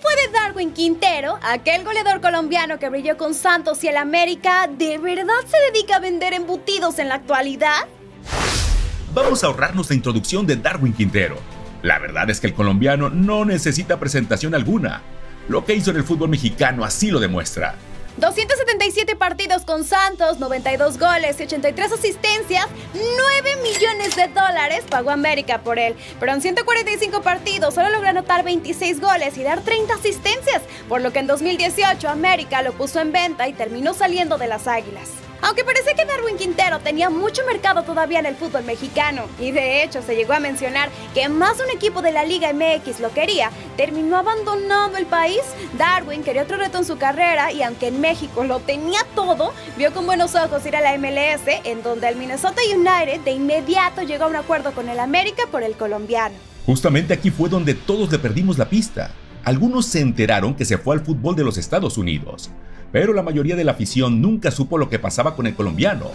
fue de Darwin Quintero, aquel goleador colombiano que brilló con Santos y el América, ¿de verdad se dedica a vender embutidos en la actualidad? Vamos a ahorrarnos la introducción de Darwin Quintero. La verdad es que el colombiano no necesita presentación alguna. Lo que hizo en el fútbol mexicano así lo demuestra. 277 partidos con Santos, 92 goles y 83 asistencias, $9 millones pagó América por él. Pero en 145 partidos solo logró anotar 26 goles y dar 30 asistencias, por lo que en 2018 América lo puso en venta y terminó saliendo de las Águilas. Aunque parece que Darwin Quintero tenía mucho mercado todavía en el fútbol mexicano, y de hecho se llegó a mencionar que más de un equipo de la Liga MX lo quería, terminó abandonando el país. Darwin quería otro reto en su carrera y aunque en México lo tenía todo, vio con buenos ojos ir a la MLS, en donde el Minnesota United de inmediato llegó a un acuerdo con el América por el colombiano. Justamente aquí fue donde todos le perdimos la pista. Algunos se enteraron que se fue al fútbol de los Estados Unidos, pero la mayoría de la afición nunca supo lo que pasaba con el colombiano,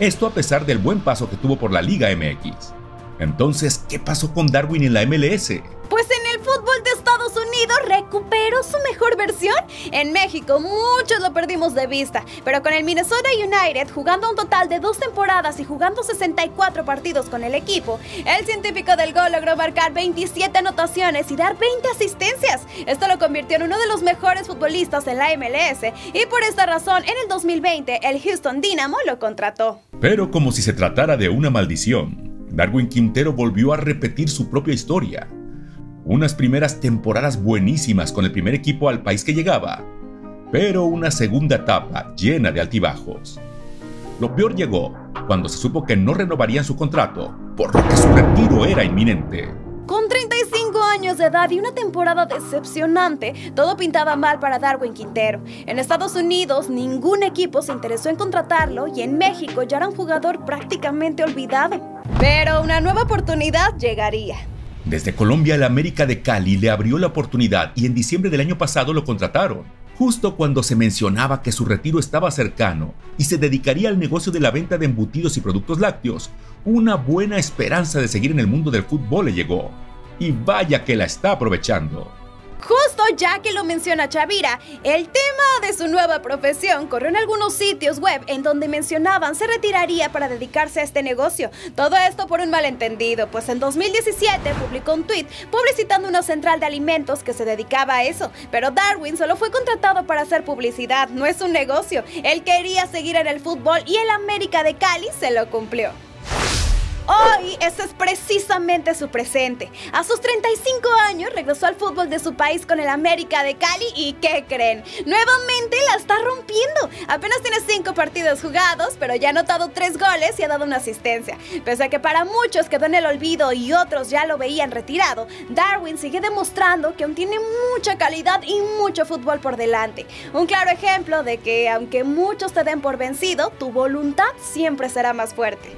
esto a pesar del buen paso que tuvo por la Liga MX. Entonces, ¿qué pasó con Darwin en la MLS? Pues en el fútbol de Estados Unidos recuperó su mejor versión. En México muchos lo perdimos de vista, pero con el Minnesota United, jugando un total de 2 temporadas y jugando 64 partidos con el equipo, el científico del gol logró marcar 27 anotaciones y dar 20 asistencias. Esto lo convirtió en uno de los mejores futbolistas en la MLS y por esta razón en el 2020 el Houston Dynamo lo contrató. Pero como si se tratara de una maldición, Darwin Quintero volvió a repetir su propia historia. Unas primeras temporadas buenísimas con el primer equipo al país que llegaba, pero una segunda etapa llena de altibajos. Lo peor llegó cuando se supo que no renovarían su contrato, por lo que su retiro era inminente. Con 35 años de edad y una temporada decepcionante, todo pintaba mal para Darwin Quintero. En Estados Unidos, ningún equipo se interesó en contratarlo y en México ya era un jugador prácticamente olvidado. Pero una nueva oportunidad llegaría. Desde Colombia, la América de Cali le abrió la oportunidad y en diciembre del año pasado lo contrataron, justo cuando se mencionaba que su retiro estaba cercano y se dedicaría al negocio de la venta de embutidos y productos lácteos. Una buena esperanza de seguir en el mundo del fútbol le llegó, y vaya que la está aprovechando. Justo ya que lo menciona Chavira, el tema de su nueva profesión corrió en algunos sitios web en donde mencionaban se retiraría para dedicarse a este negocio. Todo esto por un malentendido, pues en 2017 publicó un tuit publicitando una central de alimentos que se dedicaba a eso. Pero Darwin solo fue contratado para hacer publicidad, no es un negocio. Él quería seguir en el fútbol y el América de Cali se lo cumplió. Hoy ese es precisamente su presente. A sus 35 años regresó al fútbol de su país con el América de Cali y ¿qué creen? Nuevamente la está rompiendo. Apenas tiene 5 partidos jugados, pero ya ha anotado 3 goles y ha dado una asistencia. Pese a que para muchos quedó en el olvido y otros ya lo veían retirado, Darwin sigue demostrando que aún tiene mucha calidad y mucho fútbol por delante. Un claro ejemplo de que aunque muchos te den por vencido, tu voluntad siempre será más fuerte.